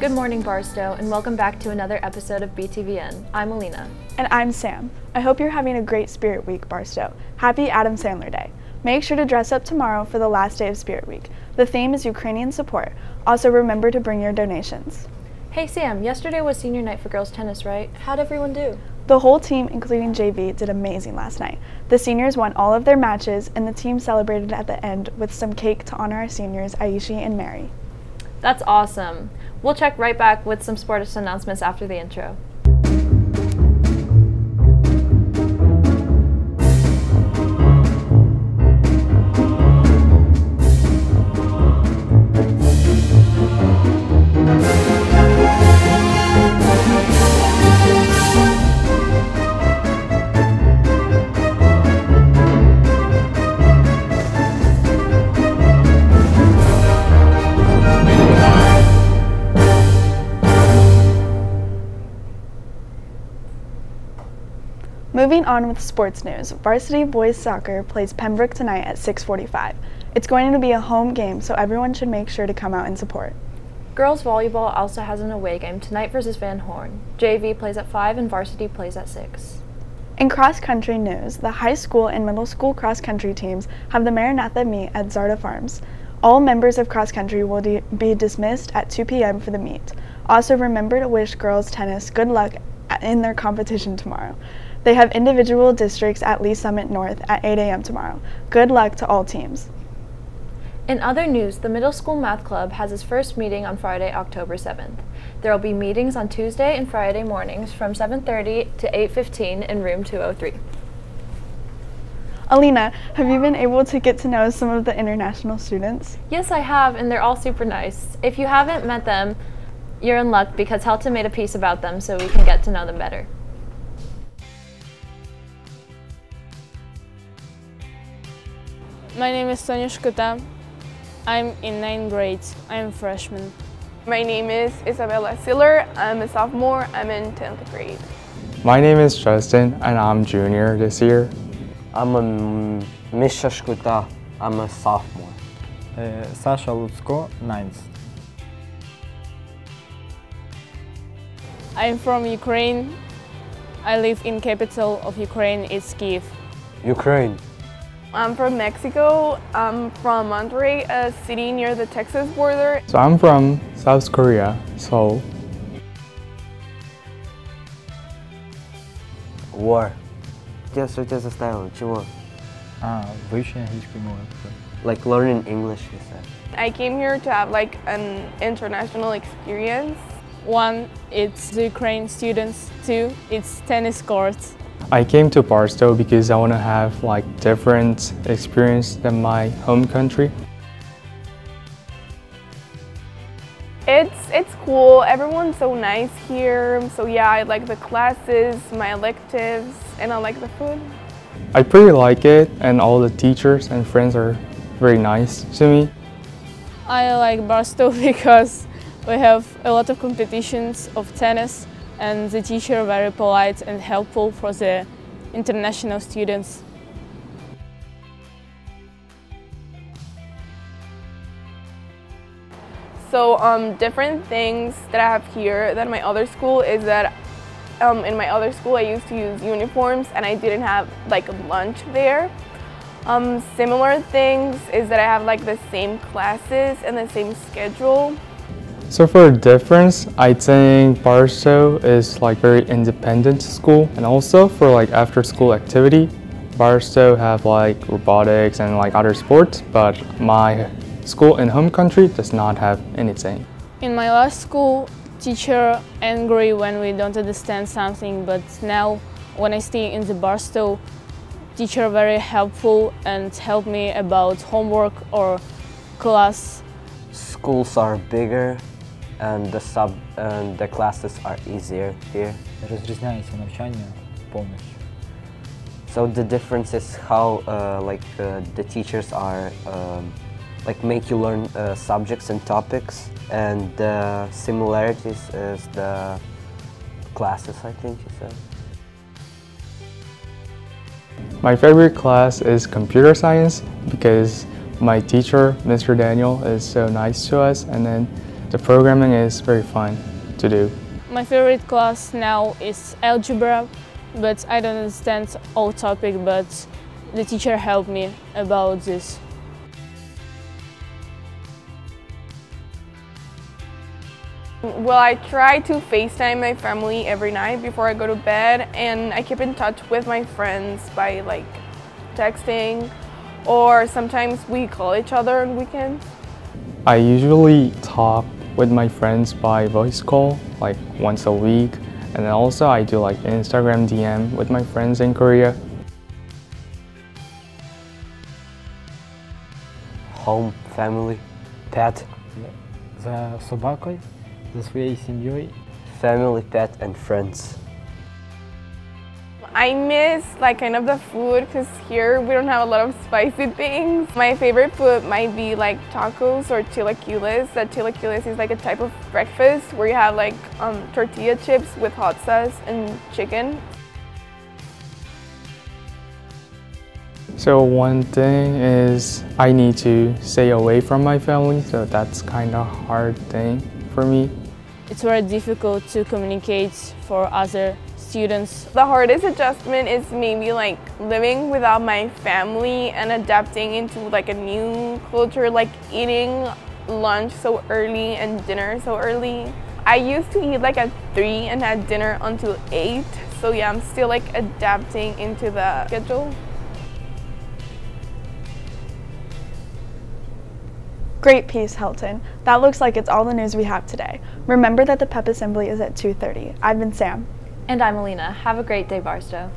Good morning, Barstow, and welcome back to another episode of BTVN. I'm Alina. And I'm Sam. I hope you're having a great Spirit Week, Barstow. Happy Adam Sandler Day. Make sure to dress up tomorrow for the last day of Spirit Week. The theme is Ukrainian support. Also, remember to bring your donations. Hey Sam, yesterday was senior night for girls tennis, right? How'd everyone do? The whole team, including JV, did amazing last night. The seniors won all of their matches, and the team celebrated at the end with some cake to honor our seniors, Aishi and Mary. That's awesome. We'll check right back with some sports announcements after the intro. Moving on with sports news, varsity boys soccer plays Pembroke tonight at 6:45. It's going to be a home game, so everyone should make sure to come out and support. Girls volleyball also has an away game tonight versus Van Horn. JV plays at 5 and varsity plays at 6. In cross-country news, the high school and middle school cross-country teams have the Maranatha meet at Zarda Farms. All members of cross-country will be dismissed at 2 p.m. for the meet. Also remember to wish girls tennis good luck in their competition tomorrow. They have individual districts at Lee Summit North at 8 a.m. tomorrow. Good luck to all teams. In other news, the Middle School Math Club has its first meeting on Friday, October 7th. There will be meetings on Tuesday and Friday mornings from 7:30 to 8:15 in room 203. Alina, have you been able to get to know some of the international students? Yes, I have, and they're all super nice. If you haven't met them, you're in luck because Hilton made a piece about them so we can get to know them better. My name is Sonia Shkuta. I'm in 9th grade. I'm a freshman. My name is Isabella Siller. I'm a sophomore. I'm in 10th grade. My name is Justin, and I'm junior this year. I'm Misha Shkuta. I'm a sophomore. Sasha Lutsko, 9th. I'm from Ukraine. I live in capital of Ukraine. It's Kyiv. Ukraine. I'm from Mexico. I'm from Monterrey, a city near the Texas border. So I'm from South Korea, Seoul. War. Like learning English, you said. I came here to have like an international experience. One, it's the Ukraine students. Two, it's tennis courts. I came to Barstow because I want to have like different experience than my home country. It's cool. Everyone's so nice here. So yeah, I like the classes, my electives, and I like the food. I pretty like it, and all the teachers and friends are very nice to me. I like Barstow because we have a lot of competitions of tennis, and the teacher very polite and helpful for the international students. So different things that I have here than my other school is that in my other school I used to use uniforms and I didn't have like lunch there. Similar things is that I have like the same classes and the same schedule. So for a difference, I think Barstow is like very independent school, and also for like after school activity, Barstow have like robotics and like other sports, but my school in home country does not have anything. In my last school, teacher angry when we don't understand something, but now when I stay in the Barstow, teacher very helpful and help me about homework or class. Schools are bigger. And the classes are easier here. So the difference is how the teachers are make you learn subjects and topics, and the similarities is the classes, I think you said. My favorite class is computer science because my teacher, Mr. Daniel, is so nice to us, and then The programming is very fun to do. My favorite class now is algebra, but I don't understand all topic, but the teacher helped me about this. Well, I try to FaceTime my family every night before I go to bed, and I keep in touch with my friends by like texting, or sometimes we call each other on weekends. I usually talk with my friends by voice call like once a week, and then also I do like Instagram DM with my friends in Korea. Home, family, pet. За собакой, за своей семьей. Family, pet, and friends. I miss like kind of the food, because here we don't have a lot of spicy things. My favorite food might be like tacos or chilaquiles. That chilaquiles is like a type of breakfast where you have like tortilla chips with hot sauce and chicken. So one thing is I need to stay away from my family, so that's kind of a hard thing for me. It's very difficult to communicate for other students. The hardest adjustment is maybe like living without my family and adapting into like a new culture, like eating lunch so early and dinner so early. I used to eat like at 3 and had dinner until 8, so yeah, I'm still like adapting into the schedule. Great piece, Hilton. That looks like it's all the news we have today. Remember that the PEP assembly is at 2:30. I've been Sam. And I'm Alina. Have a great day, Barstow.